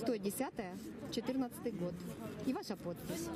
6.10.14 год. И ваша подпись.